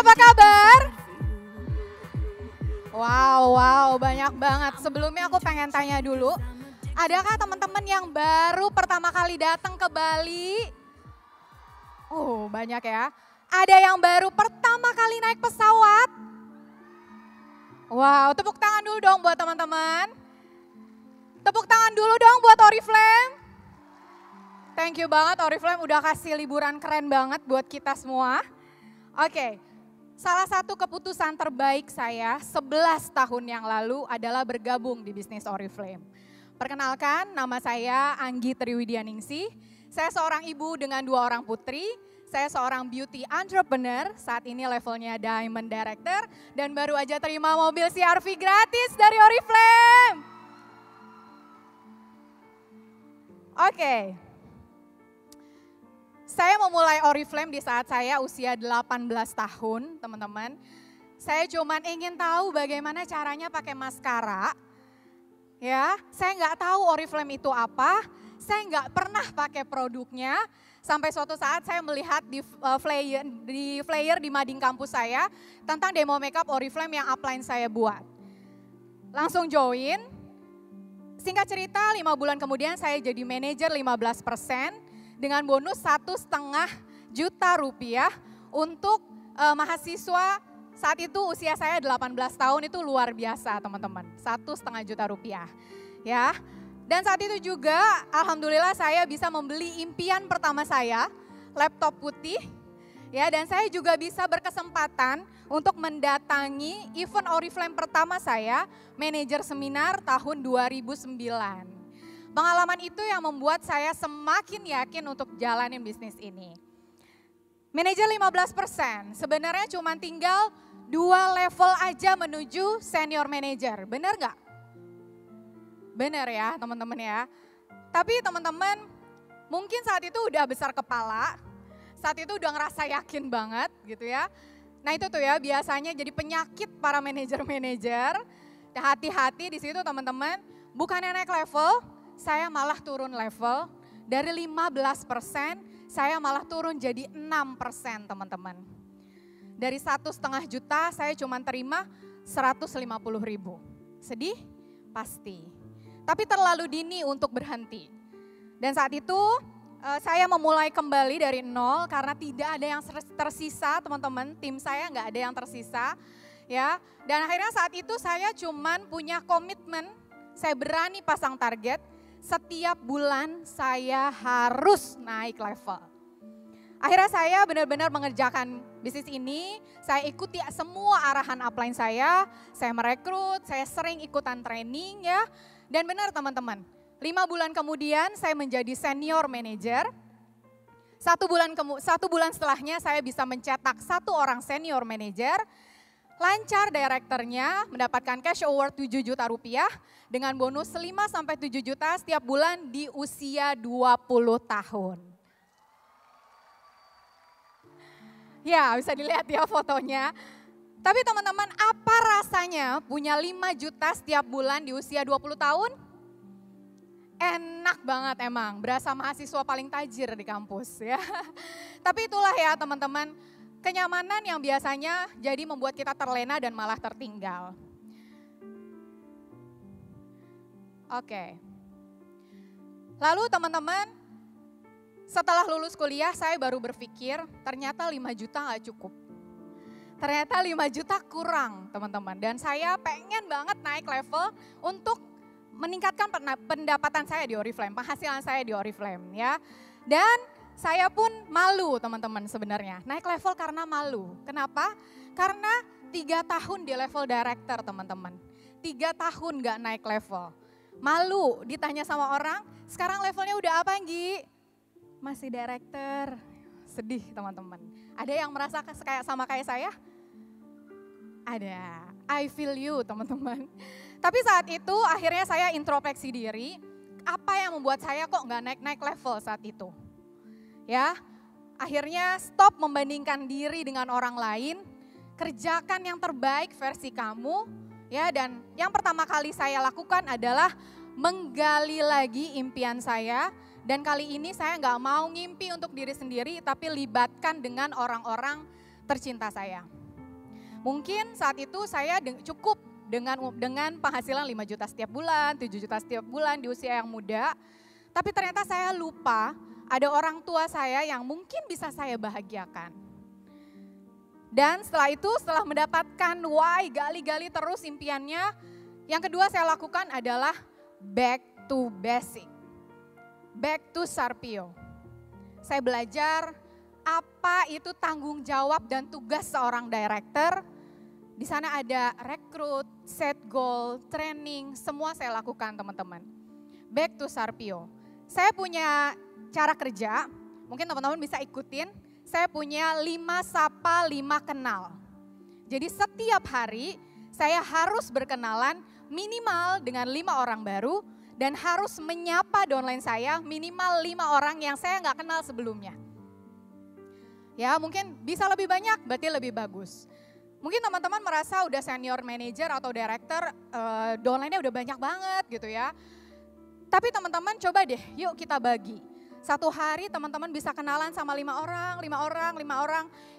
apa kabar? Wow, banyak banget. Sebelumnya aku pengen tanya dulu, adakah teman-teman yang baru pertama kali datang ke Bali? Oh, banyak ya. Ada yang baru pertama kali naik pesawat? Wow, tepuk tangan dulu dong buat teman-teman. Tepuk tangan dulu dong buat Oriflame. Thank you banget Oriflame udah kasih liburan keren banget buat kita semua. Oke, salah satu keputusan terbaik saya 11 tahun yang lalu adalah bergabung di bisnis Oriflame. Perkenalkan, nama saya Anggi Triwidyaningsih. Saya seorang ibu dengan 2 orang putri. Saya seorang beauty entrepreneur, saat ini levelnya Diamond Director. Dan baru aja terima mobil CR-V gratis dari Oriflame. Oke. Saya memulai Oriflame di saat saya usia 18 tahun, teman-teman. Saya cuman ingin tahu bagaimana caranya pakai mascara. Ya, saya nggak tahu Oriflame itu apa. Saya nggak pernah pakai produknya. Sampai suatu saat saya melihat di flyer di mading kampus saya tentang demo makeup Oriflame yang upline saya buat. Langsung join. Singkat cerita, 5 bulan kemudian saya jadi manajer 15%. Dengan bonus 1,5 juta rupiah untuk mahasiswa saat itu usia saya 18 tahun itu luar biasa teman-teman. 1,5 juta rupiah ya. Dan saat itu juga alhamdulillah saya bisa membeli impian pertama saya, laptop putih. Ya, dan saya juga bisa berkesempatan untuk mendatangi event Oriflame pertama saya, manajer seminar tahun 2009. Pengalaman itu yang membuat saya semakin yakin untuk jalanin bisnis ini. Manajer 15%, sebenarnya cuma tinggal 2 level aja menuju senior manager, bener gak? Bener ya teman-teman ya. Tapi teman-teman mungkin saat itu udah besar kepala, saat itu udah ngerasa yakin banget gitu ya. Nah itu tuh ya biasanya jadi penyakit para manajer-manajer. Hati-hati di situ teman-teman, bukannya naik level, saya malah turun level, dari 15% saya malah turun jadi 6% teman-teman. Dari 1,5 juta saya cuma terima 150.000. Sedih? Pasti. Tapi terlalu dini untuk berhenti. Dan saat itu saya memulai kembali dari nol karena tidak ada yang tersisa teman-teman. Tim saya nggak ada yang tersisa. Ya. Dan akhirnya saat itu saya cuman punya komitmen, saya berani pasang target. Setiap bulan saya harus naik level. Akhirnya saya benar-benar mengerjakan bisnis ini, saya ikuti semua arahan upline saya merekrut, saya sering ikutan training ya. Dan benar teman-teman, 5 bulan kemudian saya menjadi senior manager. 1 bulan setelahnya saya bisa mencetak 1 orang senior manager. Lancar direkturnya mendapatkan cash award 7 juta rupiah dengan bonus 5-7 juta setiap bulan di usia 20 tahun. Ya bisa dilihat ya fotonya. Tapi teman-teman apa rasanya punya 5 juta setiap bulan di usia 20 tahun? Enak banget emang, berasa mahasiswa paling tajir di kampus ya. Tapi itulah ya teman-teman. Kenyamanan yang biasanya jadi membuat kita terlena dan malah tertinggal. Oke. Lalu teman-teman, setelah lulus kuliah saya baru berpikir ternyata 5 juta gak cukup. Ternyata 5 juta kurang teman-teman. Dan saya pengen banget naik level untuk meningkatkan pendapatan saya di Oriflame, penghasilan saya di Oriflame ya. Dan saya pun malu teman-teman sebenarnya, naik level karena malu. Kenapa? Karena 3 tahun di level director teman-teman. 3 tahun gak naik level. Malu ditanya sama orang, sekarang levelnya udah apa Anggi? Masih director. Sedih teman-teman. Ada yang merasa kayak sama kayak saya? Ada. I feel you teman-teman. Tapi saat itu akhirnya saya introspeksi diri, apa yang membuat saya kok gak naik-naik level saat itu? Ya, akhirnya stop membandingkan diri dengan orang lain, kerjakan yang terbaik versi kamu, ya. Dan yang pertama kali saya lakukan adalah menggali lagi impian saya. Dan kali ini saya nggak mau ngimpi untuk diri sendiri, tapi libatkan dengan orang-orang tercinta saya. Mungkin saat itu saya cukup dengan penghasilan 5 juta setiap bulan, 7 juta setiap bulan di usia yang muda. Tapi ternyata saya lupa ada orang tua saya yang mungkin bisa saya bahagiakan. Dan setelah itu, setelah mendapatkan why, gali-gali terus impiannya, yang kedua saya lakukan adalah back to basic. Back to Sarpio. Saya belajar apa itu tanggung jawab dan tugas seorang director. Di sana ada rekrut, set goal, training, semua saya lakukan teman-teman. Back to Sarpio. Saya punya cara kerja, mungkin teman-teman bisa ikutin. Saya punya 5 sapa 5 kenal. Jadi setiap hari saya harus berkenalan minimal dengan 5 orang baru. Dan harus menyapa downline saya minimal 5 orang yang saya nggak kenal sebelumnya. Ya mungkin bisa lebih banyak berarti lebih bagus. Mungkin teman-teman merasa udah senior manager atau director, downline-nya udah banyak banget gitu ya. Tapi teman-teman coba deh yuk kita bagi. Satu hari teman-teman bisa kenalan sama 5 orang.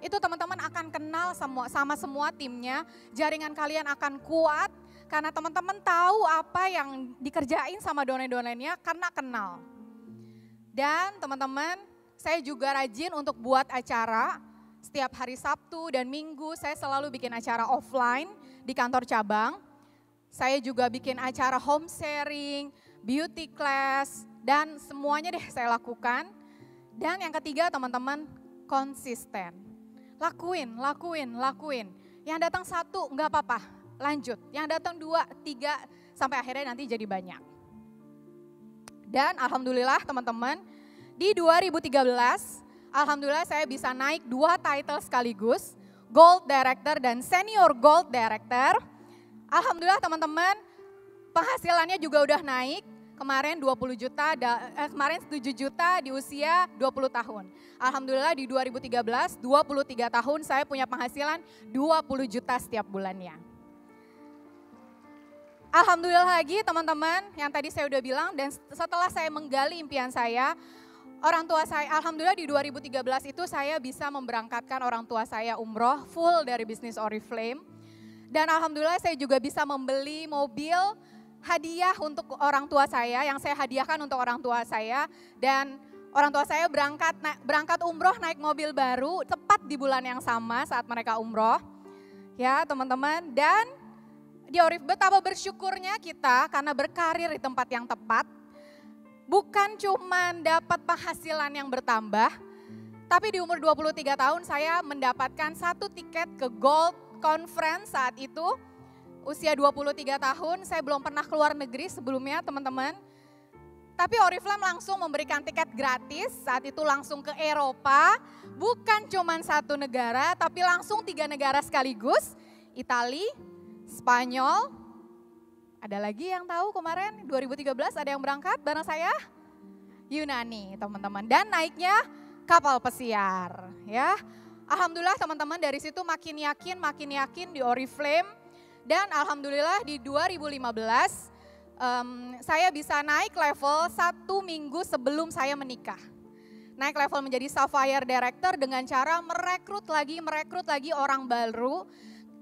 Itu teman-teman akan kenal sama semua timnya, jaringan kalian akan kuat. Karena teman-teman tahu apa yang dikerjain sama donain-donainnya karena kenal. Dan teman-teman, saya juga rajin untuk buat acara. Setiap hari Sabtu dan Minggu saya selalu bikin acara offline di kantor cabang. Saya juga bikin acara home sharing, beauty class, dan semuanya deh saya lakukan. Dan yang ketiga teman-teman, konsisten. Lakuin. Yang datang 1 nggak apa-apa. Lanjut, yang datang 2, 3, sampai akhirnya nanti jadi banyak. Dan alhamdulillah teman-teman, di 2013, alhamdulillah saya bisa naik 2 title sekaligus, Gold Director dan Senior Gold Director. Alhamdulillah teman-teman, penghasilannya juga udah naik, kemarin 7 juta di usia 20 tahun. Alhamdulillah di 2013, 23 tahun saya punya penghasilan 20 juta setiap bulannya. Alhamdulillah lagi teman-teman yang tadi saya udah bilang dan setelah saya menggali impian saya, orang tua saya alhamdulillah di 2013 itu saya bisa memberangkatkan orang tua saya umroh full dari bisnis Oriflame. Dan alhamdulillah saya juga bisa membeli mobil hadiah untuk orang tua saya yang saya hadiahkan untuk orang tua saya. Dan orang tua saya berangkat umroh naik mobil baru tepat di bulan yang sama saat mereka umroh. Ya teman-teman dan betapa bersyukurnya kita karena berkarir di tempat yang tepat, bukan cuman dapat penghasilan yang bertambah, tapi di umur 23 tahun saya mendapatkan 1 tiket ke Gold Conference saat itu, usia 23 tahun, saya belum pernah keluar negeri sebelumnya teman-teman, tapi Oriflame langsung memberikan tiket gratis, saat itu langsung ke Eropa, bukan cuman 1 negara, tapi langsung 3 negara sekaligus, Italia, Spanyol, ada lagi yang tahu kemarin 2013 ada yang berangkat bareng saya, Yunani teman-teman. Dan naiknya kapal pesiar ya. Alhamdulillah teman-teman dari situ makin yakin di Oriflame. Dan alhamdulillah di 2015 saya bisa naik level 1 minggu sebelum saya menikah. Naik level menjadi Sapphire Director dengan cara merekrut lagi orang baru.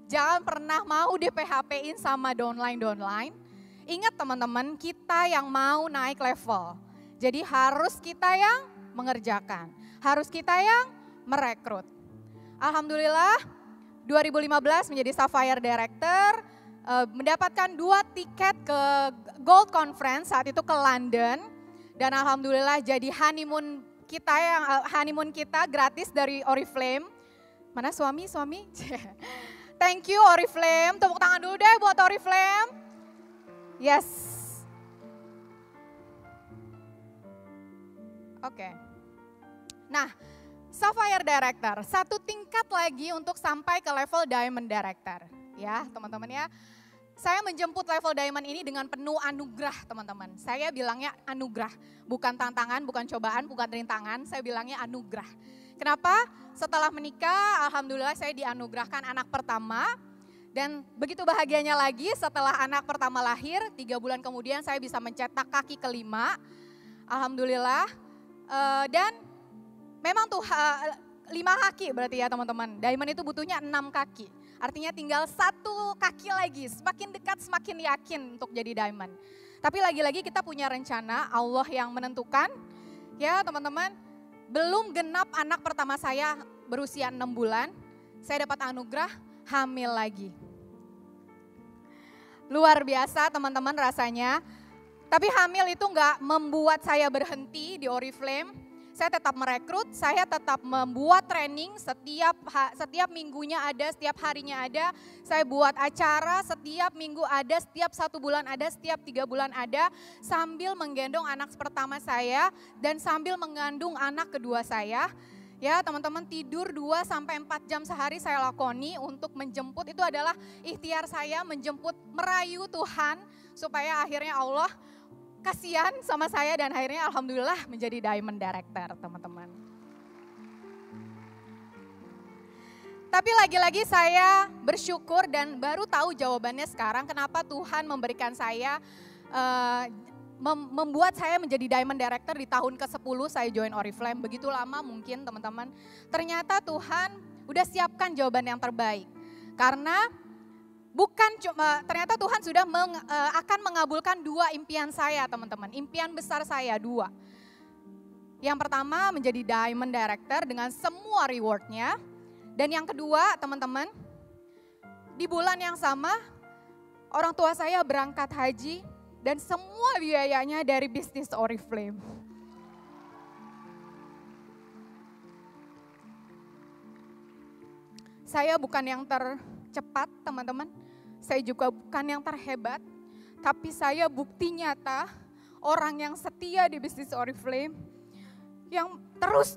Jangan pernah mau di PHP-in sama downline. Ingat teman-teman, kita yang mau naik level. Jadi harus kita yang mengerjakan. Harus kita yang merekrut. Alhamdulillah 2015 menjadi Sapphire Director. Mendapatkan 2 tiket ke Gold Conference saat itu ke London. Dan alhamdulillah jadi honeymoon kita gratis dari Oriflame. Mana suami? Thank you Oriflame, tepuk tangan dulu deh buat Oriflame. Yes. Oke. Nah, Sapphire Director, 1 tingkat lagi untuk sampai ke level Diamond Director. Ya teman-teman ya, saya menjemput level Diamond ini dengan penuh anugerah teman-teman. Saya bilangnya anugerah, bukan tantangan, bukan cobaan, bukan rintangan, saya bilangnya anugerah. Kenapa? Setelah menikah, alhamdulillah saya dianugerahkan anak pertama. Dan begitu bahagianya lagi setelah anak pertama lahir, 3 bulan kemudian saya bisa mencetak kaki ke-5. Alhamdulillah. Dan memang tuh 5 kaki berarti ya teman-teman. Diamond itu butuhnya 6 kaki. Artinya tinggal 1 kaki lagi. Semakin dekat semakin yakin untuk jadi diamond. Tapi lagi-lagi kita punya rencana, Allah yang menentukan. Ya teman-teman, belum genap anak pertama saya berusia 6 bulan. Saya dapat anugerah hamil lagi. Luar biasa teman-teman rasanya. Tapi hamil itu nggak membuat saya berhenti di Oriflame. Saya tetap merekrut, saya tetap membuat training setiap minggunya ada, setiap harinya ada. Saya buat acara setiap minggu ada, setiap 1 bulan ada, setiap 3 bulan ada. Sambil menggendong anak pertama saya dan sambil mengandung anak kedua saya. Ya teman-teman, tidur 2-4 jam sehari saya lakoni untuk menjemput. Itu adalah ikhtiar saya menjemput, merayu Tuhan supaya akhirnya Allah kasihan sama saya dan akhirnya alhamdulillah menjadi Diamond Director teman-teman. Tapi lagi-lagi saya bersyukur dan baru tahu jawabannya sekarang kenapa Tuhan memberikan saya, membuat saya menjadi Diamond Director di tahun ke-10 saya join Oriflame. Begitu lama mungkin teman-teman, ternyata Tuhan udah siapkan jawaban yang terbaik karena bukan cuma, ternyata Tuhan sudah akan mengabulkan 2 impian saya teman-teman, impian besar saya 2. Yang pertama menjadi Diamond Director dengan semua rewardnya. Dan yang kedua teman-teman, di bulan yang sama orang tua saya berangkat haji dan semua biayanya dari bisnis Oriflame. Saya bukan yang tercepat teman-teman, saya juga bukan yang terhebat, tapi saya bukti nyata orang yang setia di bisnis Oriflame, yang terus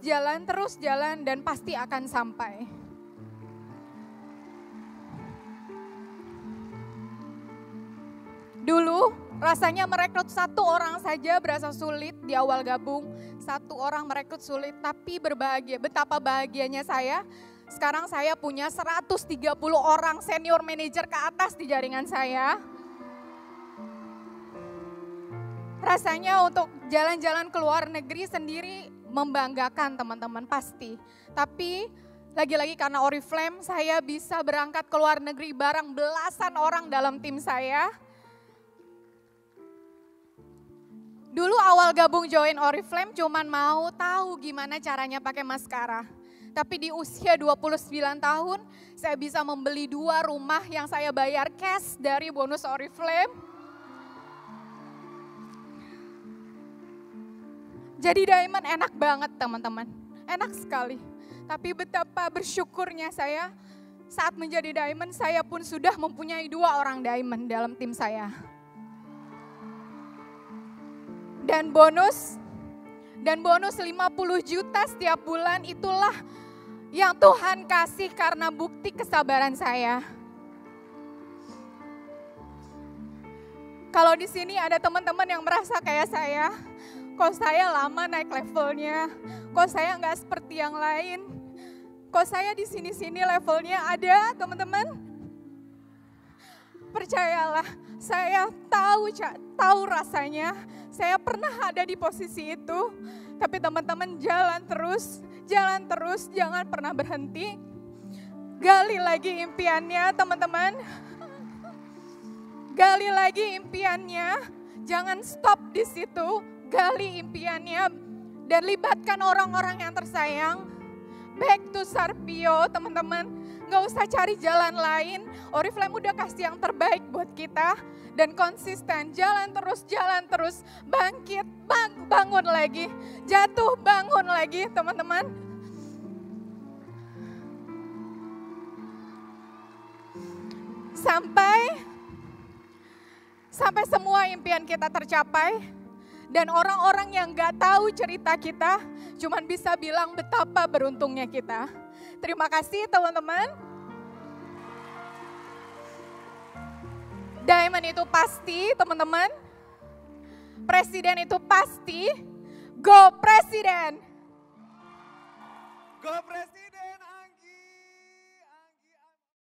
jalan dan pasti akan sampai. Dulu rasanya merekrut 1 orang saja berasa sulit di awal gabung, 1 orang merekrut sulit, tapi berbahagia, betapa bahagianya saya. Sekarang saya punya 130 orang senior manager ke atas di jaringan saya. Rasanya untuk jalan-jalan ke luar negeri sendiri membanggakan teman-teman pasti. Tapi lagi-lagi karena Oriflame saya bisa berangkat ke luar negeri bareng belasan orang dalam tim saya. Dulu awal gabung join Oriflame cuman mau tahu gimana caranya pakai mascara. Tapi di usia 29 tahun, saya bisa membeli 2 rumah yang saya bayar cash dari bonus Oriflame. Jadi Diamond enak banget teman-teman, enak sekali. Tapi betapa bersyukurnya saya saat menjadi Diamond, saya pun sudah mempunyai 2 orang Diamond dalam tim saya. Dan bonus 50 juta setiap bulan itulah yang Tuhan kasih karena bukti kesabaran saya. Kalau di sini ada teman-teman yang merasa kayak saya, kok saya lama naik levelnya, kok saya nggak seperti yang lain, kok saya di sini-sini levelnya ada teman-teman. Percayalah, saya tahu rasanya, saya pernah ada di posisi itu, tapi teman-teman jalan terus, jangan pernah berhenti. Gali lagi impiannya teman-teman, gali lagi impiannya, jangan stop di situ, gali impiannya dan libatkan orang-orang yang tersayang. Back to Sarpio teman-teman. Gak usah cari jalan lain, Oriflame udah kasih yang terbaik buat kita. Dan konsisten, jalan terus, bangkit, bangun lagi, jatuh, bangun lagi teman-teman. Sampai semua impian kita tercapai dan orang-orang yang gak tahu cerita kita cuman bisa bilang betapa beruntungnya kita. Terima kasih teman-teman. Diamond itu pasti teman-teman. Presiden itu pasti. Go Presiden. Go Presiden.